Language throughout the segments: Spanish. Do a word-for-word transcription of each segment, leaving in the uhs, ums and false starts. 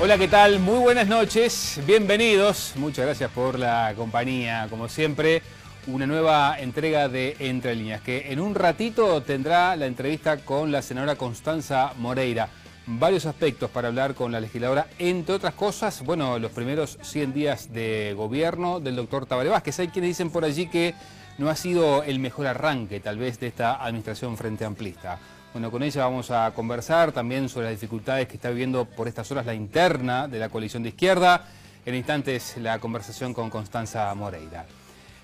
Hola, ¿qué tal? Muy buenas noches, bienvenidos. Muchas gracias por la compañía, como siempre. Una nueva entrega de Entrelíneas, que en un ratito tendrá la entrevista con la senadora Constanza Moreira. Varios aspectos para hablar con la legisladora, entre otras cosas, bueno, los primeros cien días de gobierno del doctor Tabaré Vázquez. Hay quienes dicen por allí que no ha sido el mejor arranque, tal vez, de esta administración frente amplista. Bueno, con ella vamos a conversar también sobre las dificultades que está viviendo por estas horas la interna de la coalición de izquierda. En instantes la conversación con Constanza Moreira.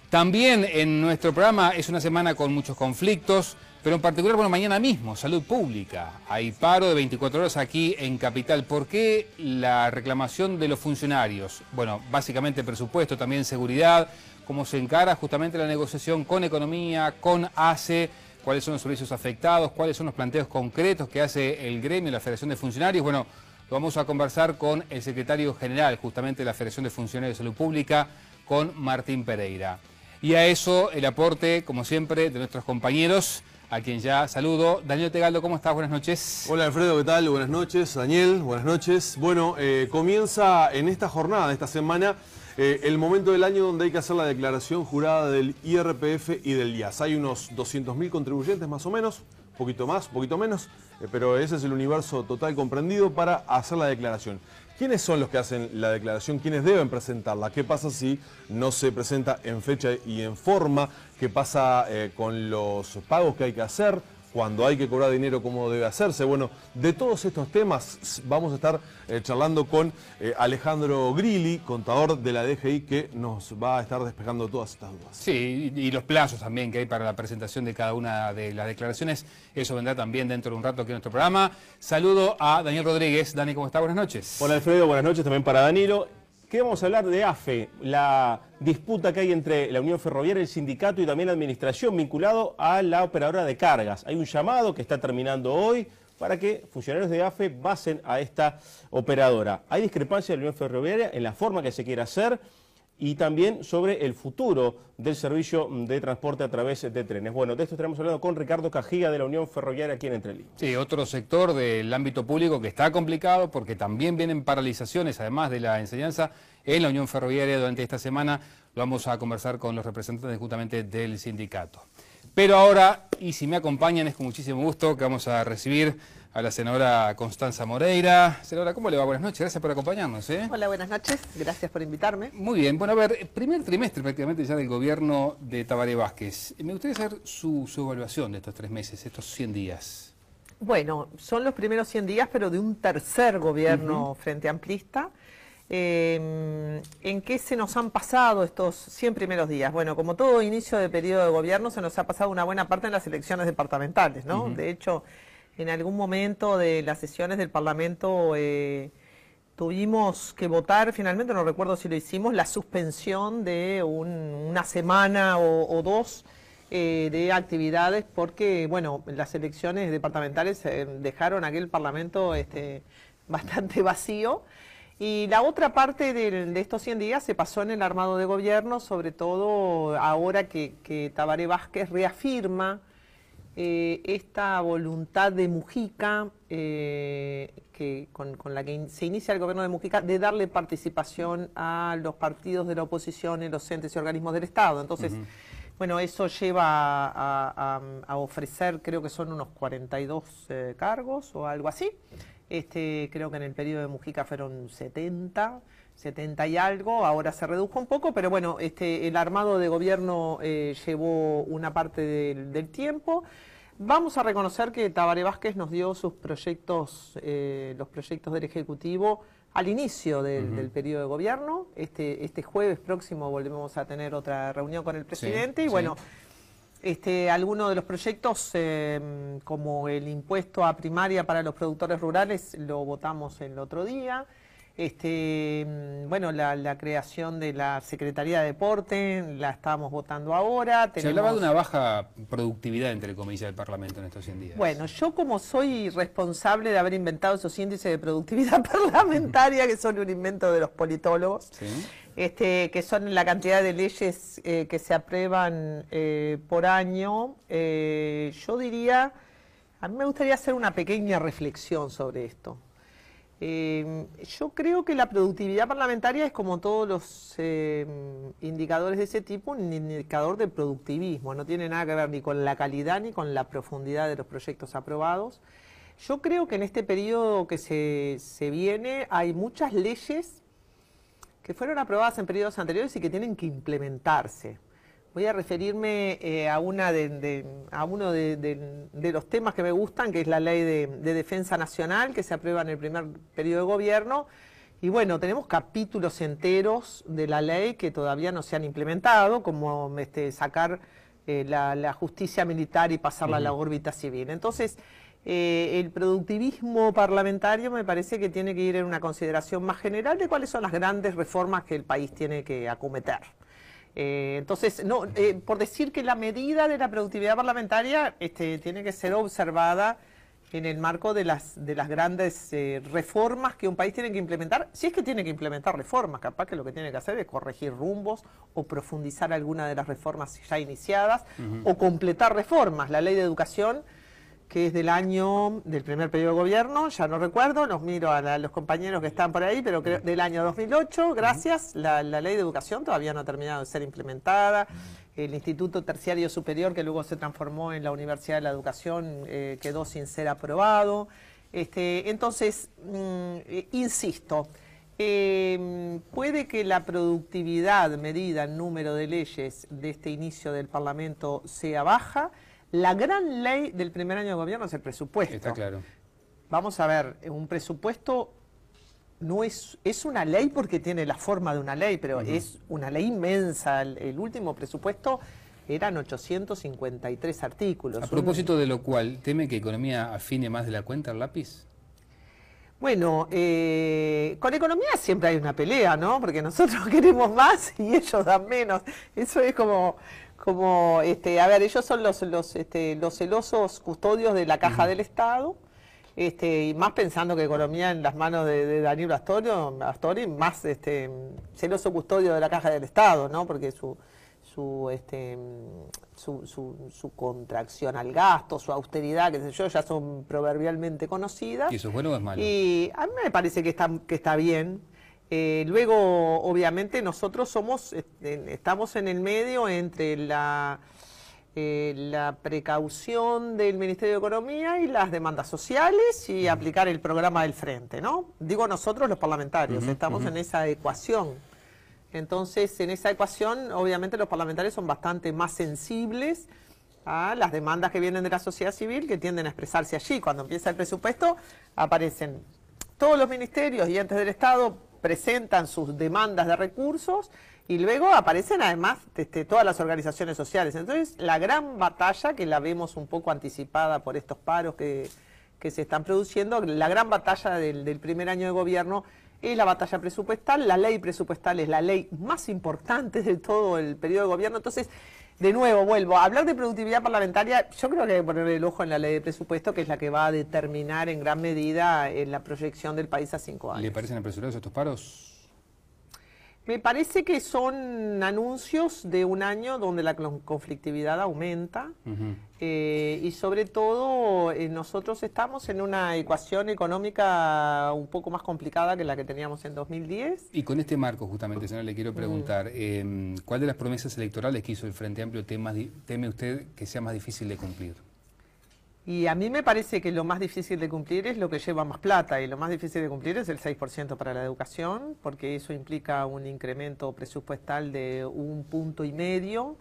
También en nuestro programa es una semana con muchos conflictos, pero en particular, bueno, mañana mismo, salud pública. Hay paro de veinticuatro horas aquí en Capital. ¿Por qué la reclamación de los funcionarios? Bueno, básicamente presupuesto, también seguridad, cómo se encara justamente la negociación con Economía, con A C E, cuáles son los servicios afectados, cuáles son los planteos concretos que hace el gremio, la Federación de Funcionarios. Bueno, lo vamos a conversar con el secretario general justamente de la Federación de Funcionarios de Salud Pública, con Martín Pereira. Y a eso el aporte, como siempre, de nuestros compañeros, a quien ya saludo. Daniel Tegaldo, ¿cómo estás? Buenas noches. Hola, Alfredo, ¿qué tal? Buenas noches, Daniel, buenas noches. Bueno, eh, comienza en esta jornada, esta semana, Eh, el momento del año donde hay que hacer la declaración jurada del I R P F y del I A S. Hay unos doscientos mil contribuyentes más o menos, un poquito más, un poquito menos, eh, pero ese es el universo total comprendido para hacer la declaración. ¿Quiénes son los que hacen la declaración? ¿Quiénes deben presentarla? ¿Qué pasa si no se presenta en fecha y en forma? ¿Qué pasa eh, con los pagos que hay que hacer? Cuando hay que cobrar dinero, ¿cómo debe hacerse? Bueno, de todos estos temas vamos a estar eh, charlando con eh, Alejandro Grilli, contador de la D G I, que nos va a estar despejando todas estas dudas. Sí, y los plazos también que hay para la presentación de cada una de las declaraciones. Eso vendrá también dentro de un rato aquí en nuestro programa. Saludo a Daniel Rodríguez. Dani, ¿cómo está? Buenas noches. Hola, Alfredo. Buenas noches también para Danilo. ¿Qué vamos a hablar de A F E? La disputa que hay entre la Unión Ferroviaria, el sindicato y también la administración vinculado a la operadora de cargas. Hay un llamado que está terminando hoy para que funcionarios de A F E basen a esta operadora. Hay discrepancia de la Unión Ferroviaria en la forma que se quiere hacer y también sobre el futuro del servicio de transporte a través de trenes. Bueno, de esto estaremos hablando con Ricardo Cajigas de la Unión Ferroviaria aquí en Entrelíneas. Sí, otro sector del ámbito público que está complicado porque también vienen paralizaciones, además de la enseñanza, en la Unión Ferroviaria durante esta semana. Lo vamos a conversar con los representantes justamente del sindicato. Pero ahora, y si me acompañan, es con muchísimo gusto que vamos a recibir a la senadora Constanza Moreira. Senadora, ¿cómo le va? Buenas noches, gracias por acompañarnos. ¿eh? Hola, buenas noches, gracias por invitarme. Muy bien, bueno, a ver, primer trimestre prácticamente ya del gobierno de Tabaré Vázquez. Me gustaría saber su, su evaluación de estos tres meses, estos cien días. Bueno, son los primeros cien días, pero de un tercer gobierno uh-huh. frente amplista. Eh, ¿En qué se nos han pasado estos cien primeros días? Bueno, como todo inicio de periodo de gobierno, se nos ha pasado una buena parte en las elecciones departamentales, ¿no? Uh-huh. De hecho, en algún momento de las sesiones del Parlamento eh, tuvimos que votar, finalmente no recuerdo si lo hicimos, la suspensión de un, una semana o, o dos eh, de actividades porque, bueno, las elecciones departamentales eh, dejaron aquel Parlamento este, bastante vacío. Y la otra parte de, de estos cien días se pasó en el armado de gobierno, sobre todo ahora que, que Tabaré Vázquez reafirma eh, esta voluntad de Mujica, eh, que, con, con la que in, se inicia el gobierno de Mujica, de darle participación a los partidos de la oposición en los entes y organismos del Estado. Entonces, uh-huh. bueno, eso lleva a, a, a ofrecer, creo que son unos cuarenta y dos eh, cargos o algo así. Este, creo que en el periodo de Mujica fueron setenta, setenta y algo, ahora se redujo un poco, pero bueno, este, el armado de gobierno eh, llevó una parte del, del tiempo. Vamos a reconocer que Tabaré Vázquez nos dio sus proyectos, eh, los proyectos del Ejecutivo al inicio del, uh-huh. del periodo de gobierno. Este, este jueves próximo volvemos a tener otra reunión con el presidente sí, y bueno... Sí. Este, algunos de los proyectos, eh, como el impuesto a primaria para los productores rurales, lo votamos el otro día. Este, bueno, la, la creación de la Secretaría de Deporte, la estamos votando ahora. Tenemos... Se hablaba de una baja productividad, entre comillas, del Parlamento en estos cien días. Bueno, yo como soy responsable de haber inventado esos índices de productividad parlamentaria, que son un invento de los politólogos... ¿Sí? Este, que son la cantidad de leyes eh, que se aprueban eh, por año, eh, yo diría, a mí me gustaría hacer una pequeña reflexión sobre esto. Eh, yo creo que la productividad parlamentaria es, como todos los eh, indicadores de ese tipo, un indicador de productivismo. No tiene nada que ver ni con la calidad ni con la profundidad de los proyectos aprobados. Yo creo que en este periodo que se, se viene hay muchas leyes que fueron aprobadas en periodos anteriores y que tienen que implementarse. Voy a referirme eh, a, una de, de, a uno de, de, de los temas que me gustan, que es la ley de, de defensa nacional, que se aprueba en el primer periodo de gobierno. Y bueno, tenemos capítulos enteros de la ley que todavía no se han implementado, como este, sacar eh, la, la justicia militar y pasarla [S2] Uh-huh. [S1] A la órbita civil. Entonces, eh, el productivismo parlamentario me parece que tiene que ir en una consideración más general de cuáles son las grandes reformas que el país tiene que acometer. Eh, entonces, no, eh, por decir que la medida de la productividad parlamentaria este, tiene que ser observada en el marco de las, de las grandes eh, reformas que un país tiene que implementar, si es que tiene que implementar reformas, capaz que lo que tiene que hacer es corregir rumbos o profundizar alguna de las reformas ya iniciadas, uh-huh. o completar reformas. La ley de educación, que es del año, del primer periodo de gobierno, ya no recuerdo, los miro a, la, a los compañeros que están por ahí, pero creo, del año dos mil ocho, gracias, la, la ley de educación todavía no ha terminado de ser implementada, el Instituto Terciario Superior, que luego se transformó en la Universidad de la Educación, eh, quedó sin ser aprobado. Este, entonces, mmm, insisto, eh, puede que la productividad medida en número de leyes de este inicio del Parlamento sea baja. La gran ley del primer año de gobierno es el presupuesto. Está claro. Vamos a ver, un presupuesto no es, es una ley porque tiene la forma de una ley, pero uh-huh. es una ley inmensa. El, el último presupuesto eran ochocientos cincuenta y tres artículos. A propósito un... de lo cual, ¿teme que economía afine más de la cuenta al lápiz? Bueno, eh, con economía siempre hay una pelea, ¿no? Porque nosotros queremos más y ellos dan menos. Eso es como... Como, este, a ver, ellos son los, los, este, los celosos custodios de la caja uh-huh. del Estado, este, y más pensando que economía en las manos de, de Daniel Astori, Astori más este, celoso custodio de la caja del Estado, ¿no? Porque su, su, este, su, su, su contracción al gasto, su austeridad, qué sé yo, ya son proverbialmente conocidas. ¿Y eso es bueno o es malo? Y a mí me parece que está, que está bien. Eh, luego, obviamente, nosotros somos, estamos en el medio entre la, eh, la precaución del Ministerio de Economía y las demandas sociales y aplicar el programa del Frente, ¿no? Digo nosotros los parlamentarios, uh-huh, estamos uh-huh. en esa ecuación. Entonces, en esa ecuación, obviamente, los parlamentarios son bastante más sensibles a las demandas que vienen de la sociedad civil, que tienden a expresarse allí. Cuando empieza el presupuesto, aparecen todos los ministerios y entes del Estado, presentan sus demandas de recursos y luego aparecen además este, todas las organizaciones sociales. Entonces, la gran batalla, que la vemos un poco anticipada por estos paros que, que se están produciendo, la gran batalla del, del primer año de gobierno es la batalla presupuestal. La ley presupuestal es la ley más importante de todo el periodo de gobierno. Entonces, de nuevo, vuelvo a hablar de productividad parlamentaria. Yo creo que hay que poner el ojo en la ley de presupuesto, que es la que va a determinar en gran medida en la proyección del país a cinco años. ¿Le parecen apresurados estos paros? Me parece que son anuncios de un año donde la conflictividad aumenta uh-huh. eh, y sobre todo eh, nosotros estamos en una ecuación económica un poco más complicada que la que teníamos en dos mil diez. Y con este marco justamente, señora, le quiero preguntar, uh-huh. eh, ¿cuál de las promesas electorales que hizo el Frente Amplio temas, teme usted que sea más difícil de cumplir? Y a mí me parece que lo más difícil de cumplir es lo que lleva más plata, y lo más difícil de cumplir es el seis por ciento para la educación, porque eso implica un incremento presupuestal de un punto y medio.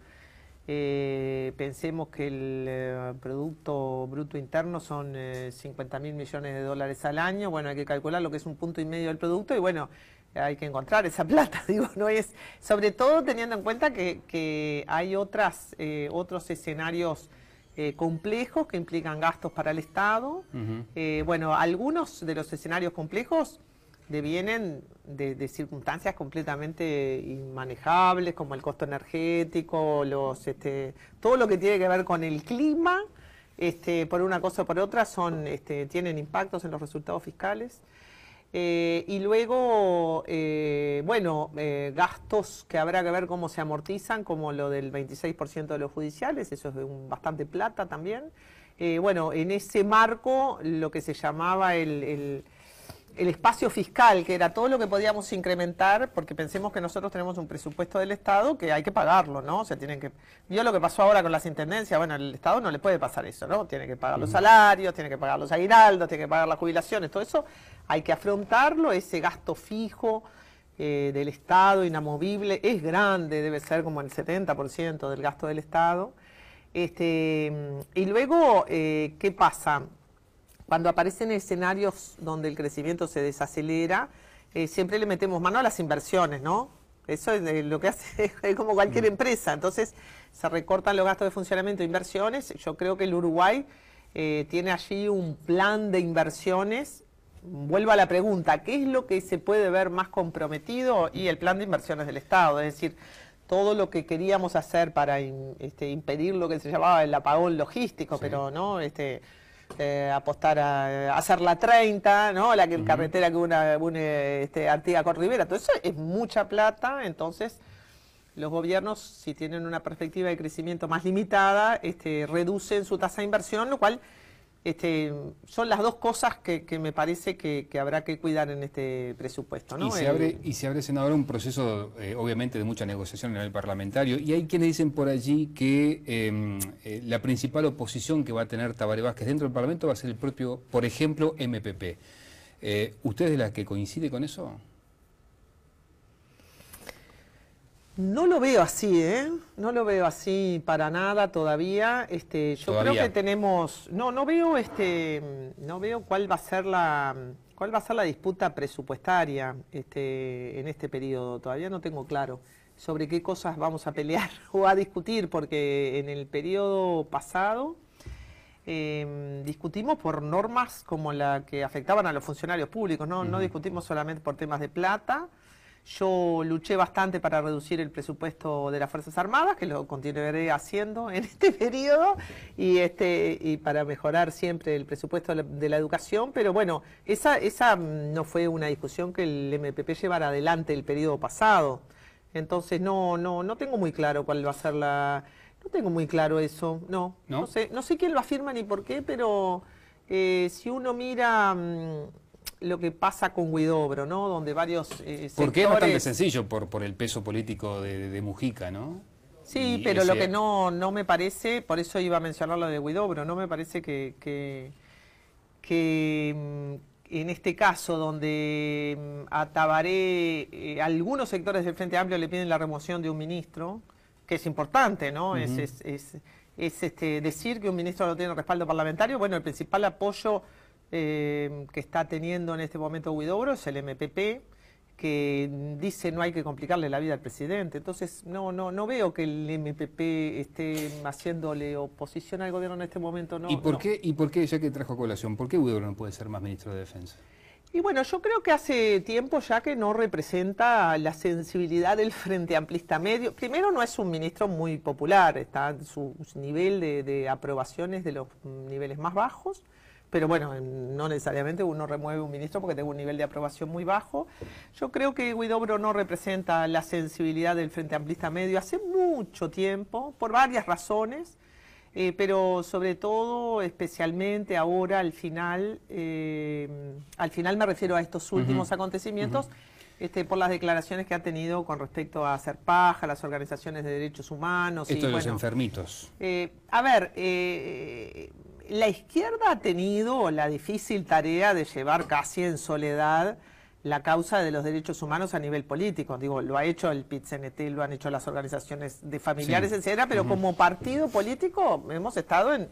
Eh, pensemos que el eh, Producto Bruto Interno son eh, cincuenta mil millones de dólares al año. Bueno, hay que calcular lo que es un punto y medio del producto, y bueno, hay que encontrar esa plata, digo, no es... Sobre todo teniendo en cuenta que, que hay otras eh, otros escenarios... Eh, complejos que implican gastos para el Estado. Uh-huh. eh, bueno, algunos de los escenarios complejos devienen de, de circunstancias completamente inmanejables, como el costo energético, los, este, todo lo que tiene que ver con el clima, este, por una cosa o por otra, son, este, tienen impactos en los resultados fiscales. Eh, y luego, eh, bueno, eh, gastos que habrá que ver cómo se amortizan, como lo del veintiséis por ciento de los judiciales, eso es un, bastante plata también. Eh, bueno, en ese marco, lo que se llamaba el, el, el espacio fiscal, que era todo lo que podíamos incrementar, porque pensemos que nosotros tenemos un presupuesto del Estado que hay que pagarlo, ¿no? O sea, tienen que... Vio lo que pasó ahora con las intendencias, bueno, el Estado no le puede pasar eso, ¿no? Tiene que pagar los salarios, tiene que pagar los aguinaldos, tiene que pagar las jubilaciones, todo eso hay que afrontarlo, ese gasto fijo eh, del Estado, inamovible, es grande, debe ser como el setenta por ciento del gasto del Estado. Este, y luego, eh, ¿qué pasa? Cuando aparecen escenarios donde el crecimiento se desacelera, eh, siempre le metemos mano a las inversiones, ¿no? Eso es eh, lo que hace es como cualquier empresa. Entonces, se recortan los gastos de funcionamiento e inversiones. Yo creo que el Uruguay eh, tiene allí un plan de inversiones. Vuelvo a la pregunta, ¿qué es lo que se puede ver más comprometido? Y el plan de inversiones del Estado, es decir, todo lo que queríamos hacer para in, este, impedir lo que se llamaba el apagón logístico, sí. pero no... este Eh, apostar a, a hacer la treinta, ¿no? La uh-huh. carretera que une, une este, Artigas con Rivera, todo eso es mucha plata. Entonces los gobiernos, si tienen una perspectiva de crecimiento más limitada, este, reducen su tasa de inversión, lo cual este, son las dos cosas que, que me parece que, que habrá que cuidar en este presupuesto, ¿no? Y se abre, y se abre senador, un proceso eh, obviamente de mucha negociación en el parlamentario, y hay quienes dicen por allí que eh, eh, la principal oposición que va a tener Tabaré Vázquez dentro del Parlamento va a ser el propio, por ejemplo, M P P. Eh, ¿Usted es de la que coincide con eso? No lo veo así, ¿eh? No lo veo así para nada todavía. Este, yo todavía. creo que tenemos, no, no veo, este, no veo cuál va a ser la, cuál va a ser la disputa presupuestaria, este, en este periodo. Todavía no tengo claro sobre qué cosas vamos a pelear o a discutir, porque en el periodo pasado eh, discutimos por normas como la que afectaban a los funcionarios públicos, no, uh-huh. no discutimos solamente por temas de plata. Yo luché bastante para reducir el presupuesto de las Fuerzas Armadas, que lo continuaré haciendo en este periodo, y, este, y para mejorar siempre el presupuesto de la educación. Pero bueno, esa, esa no fue una discusión que el M P P llevara adelante el periodo pasado. Entonces no, no, no tengo muy claro cuál va a ser la... No tengo muy claro eso, no. No, no sé, no sé quién lo afirma ni por qué, pero eh, si uno mira... lo que pasa con Huidobro, ¿no? Donde varios eh, sectores... Porque es bastante sencillo por, por el peso político de, de, de Mujica, ¿no? Sí, y pero ese... lo que no, no me parece, por eso iba a mencionar lo de Huidobro, no me parece que, que, que en este caso donde a Tabaré eh, algunos sectores del Frente Amplio le piden la remoción de un ministro, que es importante, ¿no? Uh-huh. Es, es, es, es este, decir que un ministro no tiene respaldo parlamentario. Bueno, el principal apoyo... Eh, que está teniendo en este momento Huidobro es el M P P, que dice no hay que complicarle la vida al presidente. Entonces no no no veo que el M P P esté haciéndole oposición al gobierno en este momento. No, ¿Y, por no. qué, ¿Y por qué, ya que trajo colación, por qué Huidobro no puede ser más ministro de Defensa? Y bueno, yo creo que hace tiempo ya que no representa la sensibilidad del Frente Amplista medio. Primero, no es un ministro muy popular, está en su nivel de, de aprobaciones de los niveles más bajos. Pero bueno, no necesariamente uno remueve un ministro porque tengo un nivel de aprobación muy bajo. Yo creo que Huidobro no representa la sensibilidad del Frente Amplista medio hace mucho tiempo, por varias razones, eh, pero sobre todo, especialmente ahora, al final, eh, al final me refiero a estos últimos uh-huh. acontecimientos, uh-huh. este, por las declaraciones que ha tenido con respecto a hacer paja, las organizaciones de derechos humanos. Esto y, de bueno, los enfermitos. Eh, a ver... Eh, La izquierda ha tenido la difícil tarea de llevar casi en soledad la causa de los derechos humanos a nivel político. Digo, lo ha hecho el P I T C N T, lo han hecho las organizaciones de familiares, sí. etcétera, pero uh-huh. como partido político hemos estado en,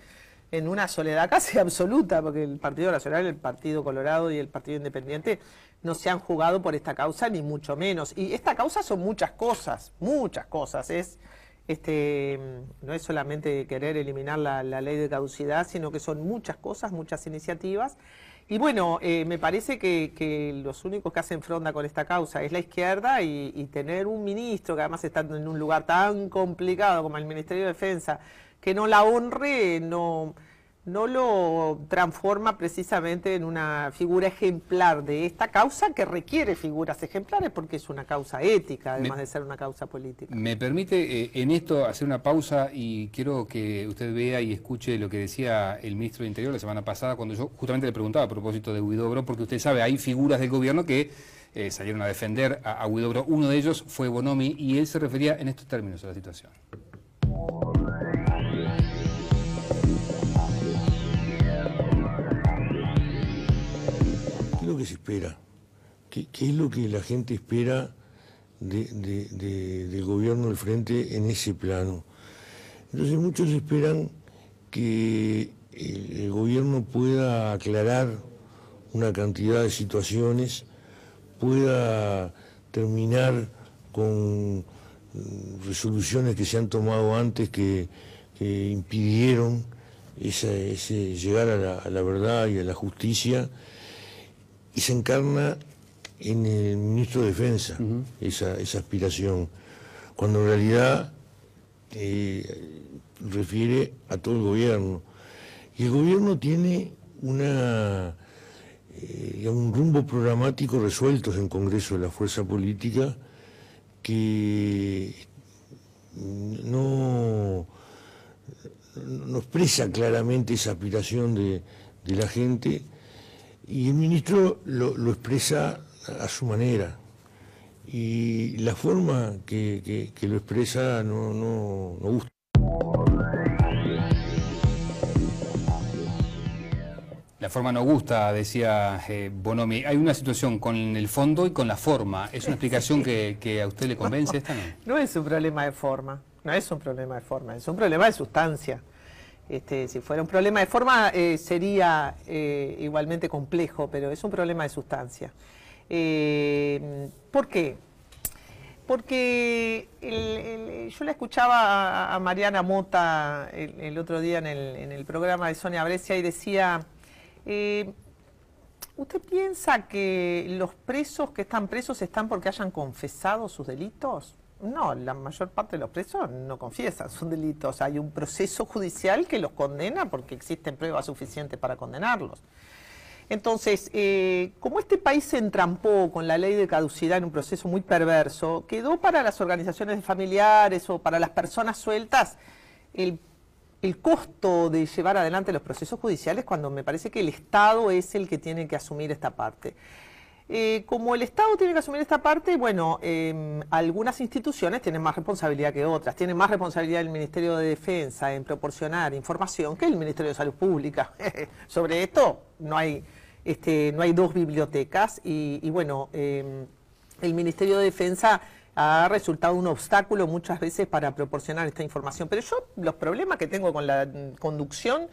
en una soledad casi absoluta, porque el Partido Nacional, el Partido Colorado y el Partido Independiente no se han jugado por esta causa, ni mucho menos. Y esta causa son muchas cosas, muchas cosas, es... Este, no es solamente querer eliminar la, la ley de caducidad, sino que son muchas cosas, muchas iniciativas. Y bueno, eh, me parece que, que los únicos que hacen fronda con esta causa es la izquierda, y, y tener un ministro que además está en un lugar tan complicado como el Ministerio de Defensa, que no la honre, no, no lo transforma precisamente en una figura ejemplar de esta causa que requiere figuras ejemplares porque es una causa ética, además me, de ser una causa política. Me permite eh, en esto hacer una pausa y quiero que usted vea y escuche lo que decía el ministro de Interior la semana pasada cuando yo justamente le preguntaba a propósito de Huidobro, porque usted sabe, hay figuras del gobierno que eh, salieron a defender a, a Huidobro. Uno de ellos fue Bonomi y él se refería en estos términos a la situación. Que se espera, ¿Qué, qué es lo que la gente espera de, de, de, del gobierno del Frente en ese plano? Entonces muchos esperan que el, el gobierno pueda aclarar una cantidad de situaciones, pueda terminar con resoluciones que se han tomado antes que, que impidieron ese, ese llegar a la, a la verdad y a la justicia. Y se encarna en el ministro de Defensa, uh-huh. esa, esa aspiración, cuando en realidad eh, refiere a todo el gobierno. Y el gobierno tiene una, eh, un rumbo programático resuelto en el Congreso de la Fuerza Política que no, no expresa claramente esa aspiración de, de la gente. Y el ministro lo, lo expresa a su manera. Y la forma que, que, que lo expresa no, no, no gusta. La forma no gusta, decía eh, Bonomi. Hay una situación con el fondo y con la forma. ¿Es una explicación que, que a usted le convence esta? No, no es un problema de forma. No es un problema de forma. Es un problema de sustancia. Este, si fuera un problema de forma eh, sería eh, igualmente complejo, pero es un problema de sustancia. Eh, ¿Por qué? Porque el, el, yo la escuchaba a, a Mariana Mota el, el otro día en el, en el programa de Sonia Brescia y decía, eh, ¿usted piensa que los presos que están presos están porque hayan confesado sus delitos? No, la mayor parte de los presos no confiesan sus delitos. Hay un proceso judicial que los condena porque existen pruebas suficientes para condenarlos. Entonces, eh, como este país se entrampó con la ley de caducidad en un proceso muy perverso, quedó para las organizaciones de familiares o para las personas sueltas el, el costo de llevar adelante los procesos judiciales cuando me parece que el Estado es el que tiene que asumir esta parte. Eh, como el Estado tiene que asumir esta parte, bueno, eh, algunas instituciones tienen más responsabilidad que otras. Tienen más responsabilidad el Ministerio de Defensa en proporcionar información que el Ministerio de Salud Pública. Sobre esto no hay, este, no hay dos bibliotecas y, y bueno, eh, el Ministerio de Defensa ha resultado un obstáculo muchas veces para proporcionar esta información. Pero yo los problemas que tengo con la conducción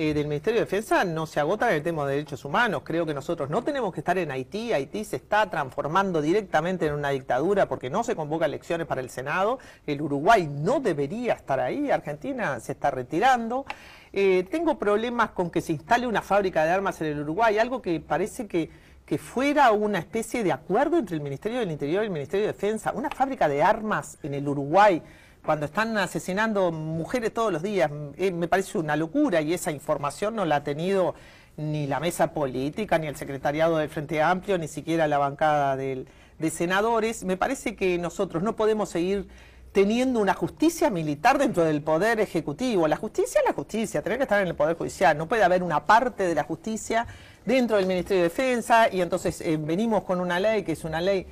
Eh, del Ministerio de Defensa no se agotan en el tema de derechos humanos. Creo que nosotros no tenemos que estar en Haití. Haití se está transformando directamente en una dictadura porque no se convoca elecciones para el Senado. El Uruguay no debería estar ahí. Argentina se está retirando. Eh, tengo problemas con que se instale una fábrica de armas en el Uruguay, algo que parece que, que fuera una especie de acuerdo entre el Ministerio del Interior y el Ministerio de Defensa. Una fábrica de armas en el Uruguay, cuando están asesinando mujeres todos los días, eh, me parece una locura y esa información no la ha tenido ni la mesa política, ni el secretariado del Frente Amplio, ni siquiera la bancada del, de senadores. Me parece que nosotros no podemos seguir teniendo una justicia militar dentro del Poder Ejecutivo. La justicia es la justicia, tiene que estar en el Poder Judicial, no puede haber una parte de la justicia dentro del Ministerio de Defensa y entonces eh, venimos con una ley que es una ley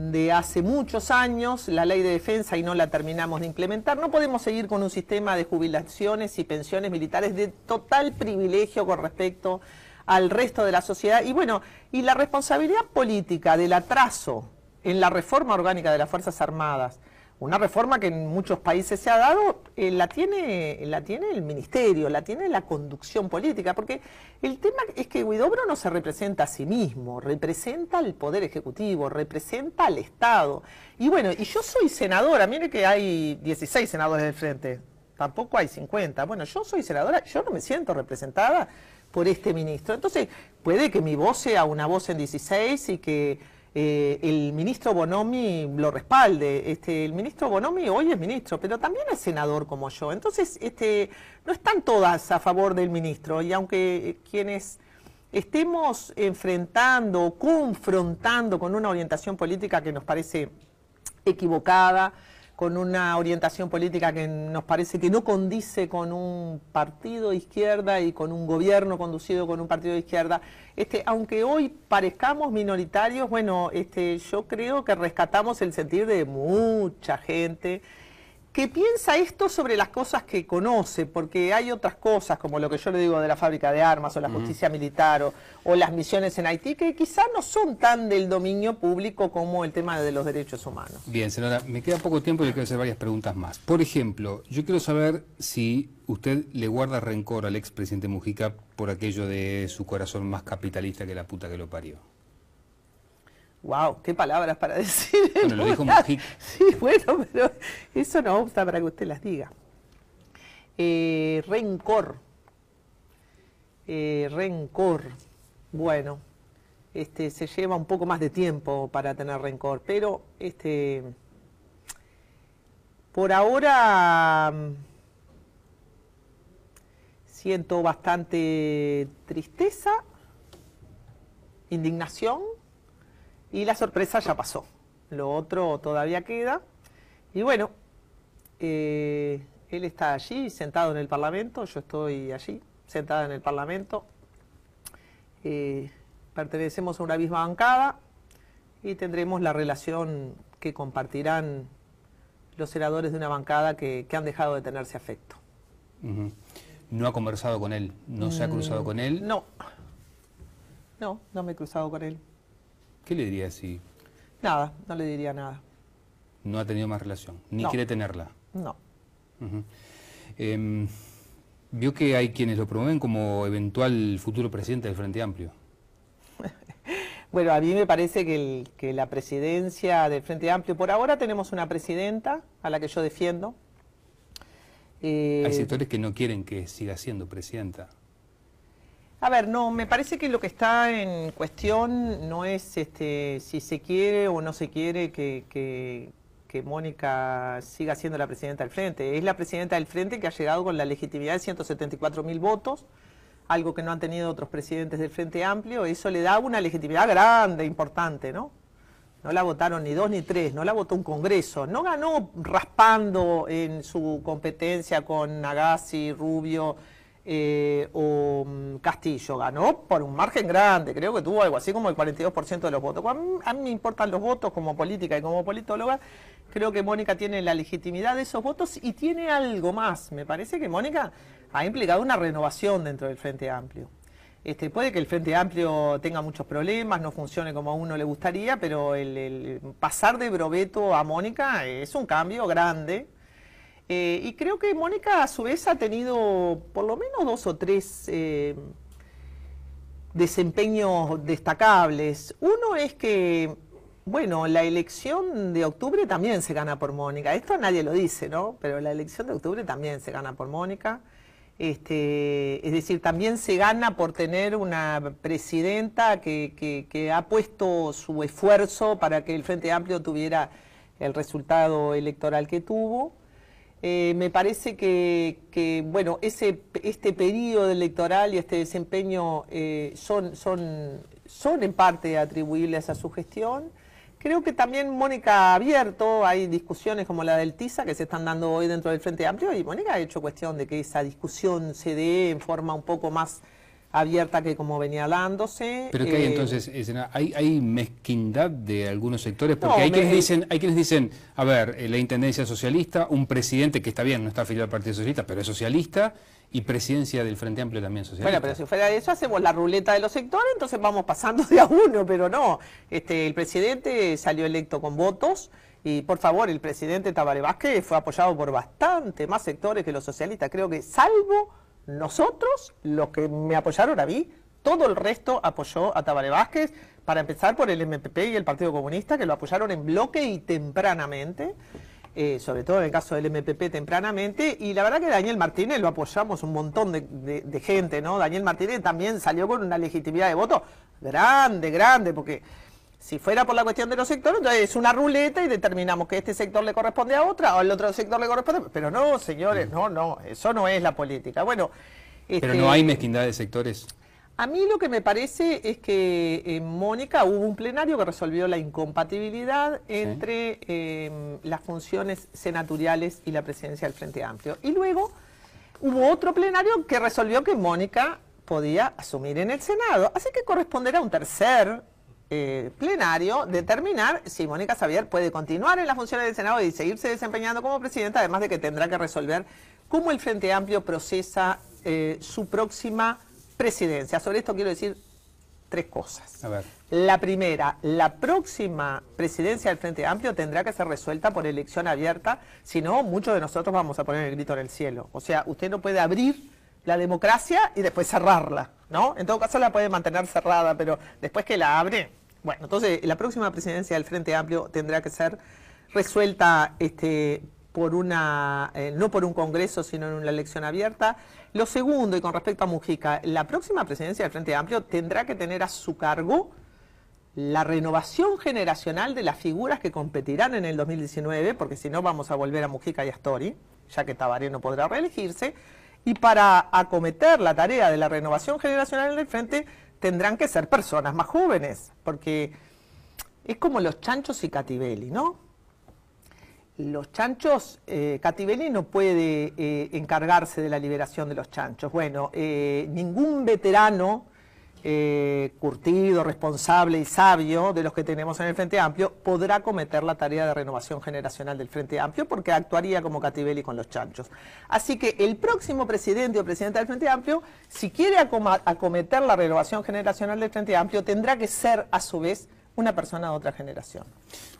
de hace muchos años, la ley de defensa, y no la terminamos de implementar. No podemos seguir con un sistema de jubilaciones y pensiones militares de total privilegio con respecto al resto de la sociedad. Y bueno, y la responsabilidad política del atraso en la reforma orgánica de las Fuerzas Armadas, una reforma que en muchos países se ha dado, eh, la tiene, la tiene el ministerio, la tiene la conducción política, porque el tema es que Huidobro no se representa a sí mismo, representa al Poder Ejecutivo, representa al Estado. Y bueno, y yo soy senadora, mire que hay dieciséis senadores del Frente, tampoco hay cincuenta. Bueno, yo soy senadora, yo no me siento representada por este ministro. Entonces, puede que mi voz sea una voz en dieciséis y que eh, el ministro Bonomi lo respalde. Este, el ministro Bonomi hoy es ministro, pero también es senador como yo. Entonces, este, no están todas a favor del ministro, y aunque quienes estemos enfrentando, confrontando con una orientación política que nos parece equivocada, con una orientación política que nos parece que no condice con un partido de izquierda y con un gobierno conducido con un partido de izquierda, este, aunque hoy parezcamos minoritarios, bueno, este, yo creo que rescatamos el sentir de mucha gente que piensa esto sobre las cosas que conoce, porque hay otras cosas, como lo que yo le digo de la fábrica de armas, o la justicia militar, o, o las misiones en Haití, que quizás no son tan del dominio público como el tema de los derechos humanos. Bien, senadora, me queda poco tiempo y le quiero hacer varias preguntas más. Por ejemplo, yo quiero saber si usted le guarda rencor al expresidente Mujica por aquello de su corazón más capitalista que la puta que lo parió. Wow, qué palabras para decir. Bueno, lo dijo Mujica. Sí, bueno, pero eso no obsta para que usted las diga. Eh, rencor. Eh, rencor. Bueno, este, se lleva un poco más de tiempo para tener rencor, pero este, por ahora siento bastante tristeza, indignación. Y la sorpresa ya pasó, lo otro todavía queda. Y bueno, eh, él está allí, sentado en el Parlamento, yo estoy allí, sentada en el Parlamento. Eh, pertenecemos a una misma bancada y tendremos la relación que compartirán los senadores de una bancada que, que han dejado de tenerse afecto. Uh-huh. ¿No ha conversado con él? ¿No se ha cruzado mm, con él? No, no, no me he cruzado con él. ¿Qué le diría si...? Nada, no le diría nada. No ha tenido más relación, ni no quiere tenerla. No. Uh-huh. eh, ¿Vio que hay quienes lo promueven como eventual futuro presidente del Frente Amplio? Bueno, a mí me parece que, el, que la presidencia del Frente Amplio... Por ahora tenemos una presidenta a la que yo defiendo. Eh, hay sectores que no quieren que siga siendo presidenta. A ver, no, me parece que lo que está en cuestión no es este, si se quiere o no se quiere que, que, que Mónica siga siendo la presidenta del Frente. Es la presidenta del Frente que ha llegado con la legitimidad de ciento setenta y cuatro mil votos, algo que no han tenido otros presidentes del Frente Amplio. Eso le da una legitimidad grande, importante, ¿no? No la votaron ni dos ni tres, no la votó un Congreso. No ganó raspando en su competencia con Agazzi, Rubio... Eh, o um, Castillo, ganó por un margen grande, creo que tuvo algo así como el cuarenta y dos por ciento de los votos. A mí, a mí me importan los votos como política y como politóloga, creo que Mónica tiene la legitimidad de esos votos y tiene algo más. Me parece que Mónica ha implicado una renovación dentro del Frente Amplio. Este, puede que el Frente Amplio tenga muchos problemas, no funcione como a uno le gustaría, pero el, el pasar de Brovetto a Mónica es un cambio grande. Eh, y creo que Mónica a su vez ha tenido por lo menos dos o tres eh, desempeños destacables. Uno es que, bueno, la elección de octubre también se gana por Mónica. Esto nadie lo dice, ¿no? Pero la elección de octubre también se gana por Mónica. Este, es decir, también se gana por tener una presidenta que, que, que ha puesto su esfuerzo para que el Frente Amplio tuviera el resultado electoral que tuvo. Eh, me parece que, que bueno, ese, este periodo electoral y este desempeño eh, son, son, son en parte atribuibles a su gestión. Creo que también Mónica ha abierto, hay discusiones como la del TISA que se están dando hoy dentro del Frente Amplio y Mónica ha hecho cuestión de que esa discusión se dé en forma un poco más abierta que como venía dándose. Pero que hay eh, entonces, ¿hay, hay mezquindad de algunos sectores? Porque no, hay, quienes dicen, hay quienes dicen, a ver, la Intendencia Socialista, un presidente que está bien, no está afiliado al Partido Socialista, pero es socialista, y presidencia del Frente Amplio también socialista. Bueno, pero si fuera eso hacemos la ruleta de los sectores, entonces vamos pasando de a uno, pero no. Este, el presidente salió electo con votos, y por favor, el presidente Tabaré Vázquez fue apoyado por bastante más sectores que los socialistas, creo que salvo... Nosotros, los que me apoyaron a mí, todo el resto apoyó a Tabaré Vázquez, para empezar por el M P P y el Partido Comunista, que lo apoyaron en bloque y tempranamente, eh, sobre todo en el caso del M P P tempranamente, y la verdad que Daniel Martínez lo apoyamos un montón de, de, de gente, ¿no? Daniel Martínez también salió con una legitimidad de voto grande, grande, porque Si fuera por la cuestión de los sectores, entonces es una ruleta y determinamos que este sector le corresponde a otra o al otro sector le corresponde. Pero no, señores, no, no, eso no es la política. Bueno, este, pero no hay mezquindad de sectores. A mí lo que me parece es que en Mónica hubo un plenario que resolvió la incompatibilidad entre sí. eh, las funciones senatoriales y la presidencia del Frente Amplio. Y luego hubo otro plenario que resolvió que Mónica podía asumir en el Senado. Así que corresponderá a un tercer eh, plenario determinar si Mónica Xavier puede continuar en las funciones del Senado y seguirse desempeñando como presidenta, además de que tendrá que resolver cómo el Frente Amplio procesa eh, su próxima presidencia. Sobre esto quiero decir tres cosas. A ver. La primera, la próxima presidencia del Frente Amplio tendrá que ser resuelta por elección abierta, si no, muchos de nosotros vamos a poner el grito en el cielo. O sea, usted no puede abrir la democracia y después cerrarla, ¿no? En todo caso la puede mantener cerrada, pero después que la abre... Bueno, entonces la próxima presidencia del Frente Amplio tendrá que ser resuelta este, por una, eh, no por un congreso, sino en una elección abierta. Lo segundo, y con respecto a Mujica, la próxima presidencia del Frente Amplio tendrá que tener a su cargo la renovación generacional de las figuras que competirán en el dos mil diecinueve, porque si no vamos a volver a Mujica y Astori, ya que Tabaré no podrá reelegirse, y para acometer la tarea de la renovación generacional del Frente tendrán que ser personas más jóvenes, porque es como los chanchos y Cativeli, ¿no? Los chanchos, eh, Cativeli no puede eh, encargarse de la liberación de los chanchos. Bueno, eh, ningún veterano eh, curtido, responsable y sabio de los que tenemos en el Frente Amplio podrá acometer la tarea de renovación generacional del Frente Amplio porque actuaría como Cativeli con los chanchos. Así que el próximo presidente o presidenta del Frente Amplio, si quiere acometer la renovación generacional del Frente Amplio, tendrá que ser a su vez una persona de otra generación.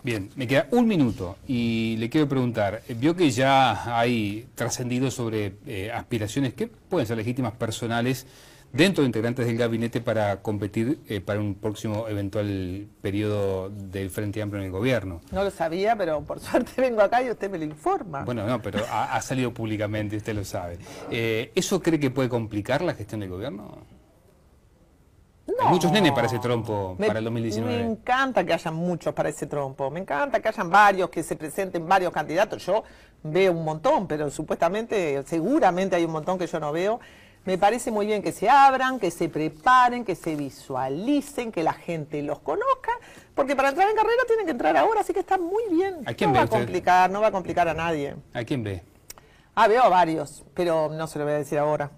Bien, me queda un minuto y le quiero preguntar, vio que ya hay trascendido sobre eh, aspiraciones que pueden ser legítimas personales dentro de integrantes del gabinete para competir eh, para un próximo eventual periodo del Frente Amplio en el gobierno. No lo sabía, pero por suerte vengo acá y usted me lo informa. Bueno, no, pero ha, ha salido públicamente, usted lo sabe. Eh, ¿Eso cree que puede complicar la gestión del gobierno? No, hay muchos nenes para ese trompo me, para el dos mil diecinueve. Me encanta que hayan muchos para ese trompo. Me encanta que hayan varios, que se presenten varios candidatos. Yo veo un montón, pero supuestamente, seguramente hay un montón que yo no veo. Me parece muy bien que se abran, que se preparen, que se visualicen, que la gente los conozca, porque para entrar en carrera tienen que entrar ahora, así que está muy bien. ¿A quién no ve va usted? a complicar, no va a complicar a nadie. ¿A quién ve? Ah, veo a varios, pero no se lo voy a decir ahora.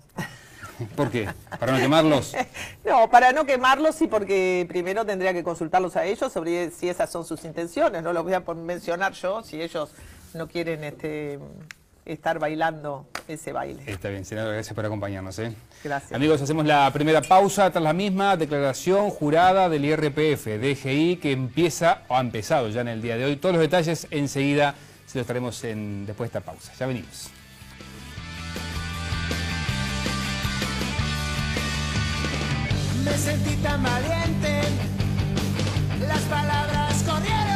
¿Por qué? ¿Para no quemarlos? No, para no quemarlos y porque primero tendría que consultarlos a ellos sobre si esas son sus intenciones. No los voy a mencionar yo si ellos no quieren este, estar bailando ese baile. Está bien, senador, gracias por acompañarnos, ¿eh? Gracias. Amigos, hacemos la primera pausa tras la misma declaración jurada del I R P F, D G I, que empieza o ha empezado ya en el día de hoy. Todos los detalles enseguida se los traemos en, después de esta pausa. Ya venimos. Me sentí tan valiente, las palabras corrieron.